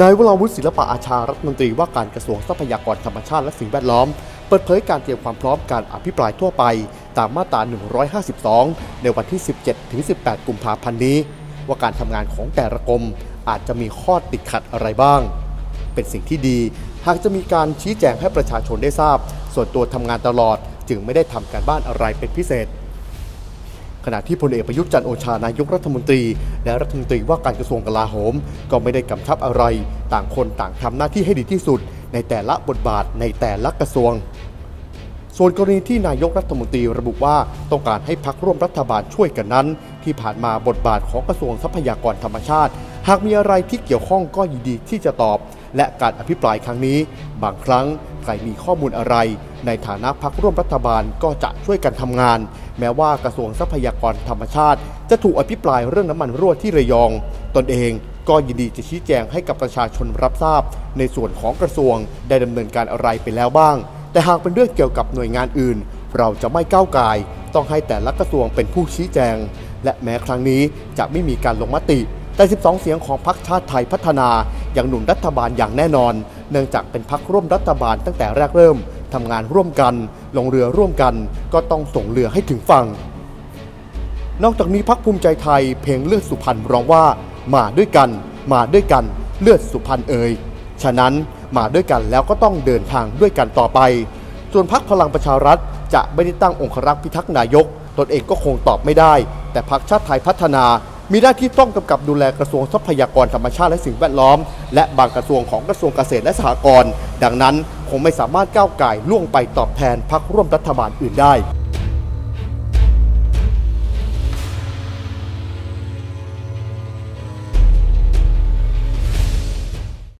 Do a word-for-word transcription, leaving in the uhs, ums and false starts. นายวราวุฒิศิลปะอาชารัฐมนตรีว่าการกระทรวงทรัพยากรธรรมชาติและสิ่งแวดล้อมเปิดเผยการเตรียมความพร้อมการอภิปรายทั่วไปตามมาตราหนึ่งร้อยห้าสิบสองในวันที่ สิบเจ็ดถึงสิบแปด กุมภาพันธ์นี้ว่าการทำงานของแต่ละกรมอาจจะมีข้อติดขัดอะไรบ้างเป็นสิ่งที่ดีหากจะมีการชี้แจงให้ประชาชนได้ทราบส่วนตัวทำงานตลอดจึงไม่ได้ทำการบ้านอะไรเป็นพิเศษขณะที่พลเอกประยุทธ์จันทร์โอชานายกรัฐมนตรีและรัฐมนตรีว่าการกระทรวงกลาโหมก็ไม่ได้กำชับอะไรต่างคนต่างทำหน้าที่ให้ดีที่สุดในแต่ละบทบาทในแต่ละกระทรวงส่วนกรณีที่นายกรัฐมนตรีระบุว่าต้องการให้พรรคร่วมรัฐบาลช่วยกันนั้นที่ผ่านมาบทบาทของกระทรวงทรัพยากรธรรมชาติหากมีอะไรที่เกี่ยวข้องก็ยินดีที่จะตอบและการอภิปรายครั้งนี้บางครั้งใครมีข้อมูลอะไรในฐานะพรรคร่วมรัฐบาลก็จะช่วยกันทำงานแม้ว่ากระทรวงทรัพยากรธรรมชาติจะถูกอภิปรายเรื่องน้ำมันรั่วที่ระยองตนเองก็ยินดีจะชี้แจงให้กับประชาชนรับทราบในส่วนของกระทรวงได้ดำเนินการอะไรไปแล้วบ้างแต่หากเป็นเรื่องเกี่ยวกับหน่วยงานอื่นเราจะไม่ก้าวก่ายต้องให้แต่ละกระทรวงเป็นผู้ชี้แจงและแม้ครั้งนี้จะไม่มีการลงมติแต่สิบสองเสียงของพรรคชาติไทยพัฒนายังหนุนรัฐบาลอย่างแน่นอนเนื่องจากเป็นพรรคร่วมรัฐบาลตั้งแต่แรกเริ่มทำงานร่วมกันลงเรือร่วมกันก็ต้องส่งเรือให้ถึงฝั่งนอกจากนี้พรรคภูมิใจไทยเพลงเลือดสุพรรณร้องว่ามาด้วยกันมาด้วยกันเลือดสุพรรณเอ่ยฉะนั้นมาด้วยกันแล้วก็ต้องเดินทางด้วยกันต่อไปส่วนพรรคพลังประชารัฐจะไม่ได้ตั้งองครักษ์พิทักษ์นายกตนเองก็คงตอบไม่ได้แต่พรรคชาติไทยพัฒนามีหน้าที่ต้องกำกับดูแลกระทรวงทรัพยากรธรรมชาติและสิ่งแวดล้อมและบางกระทรวงของกระทรวงเกษตรและสหกรณ์ดังนั้นคงไม่สามารถก้าวไก่ล่วงไปตอบแทนพรรคร่วมรัฐบาลอื่นได้